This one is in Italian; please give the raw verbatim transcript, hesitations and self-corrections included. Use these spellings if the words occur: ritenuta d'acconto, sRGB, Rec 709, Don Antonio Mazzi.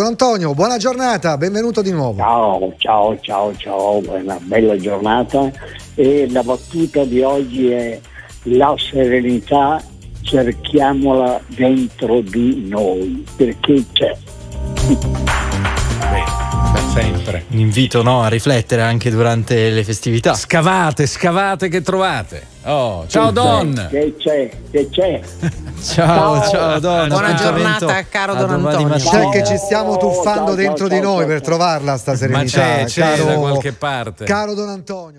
Don Antonio, buona giornata, benvenuto di nuovo. Ciao, ciao, ciao, ciao, una bella giornata, e la battuta di oggi è: la serenità cerchiamola dentro di noi, perché c'è. Sempre un invito, no, a riflettere anche durante le festività. Scavate, scavate che trovate. Oh, ciao Don. Che c'è? Che c'è? Ciao, ciao, ciao Don. Buona giornata, caro Don Antonio. C'è che ci stiamo tuffando dentro di noi per trovarla sta serenità. Ma c'è, c'è da qualche parte. Caro Don Antonio.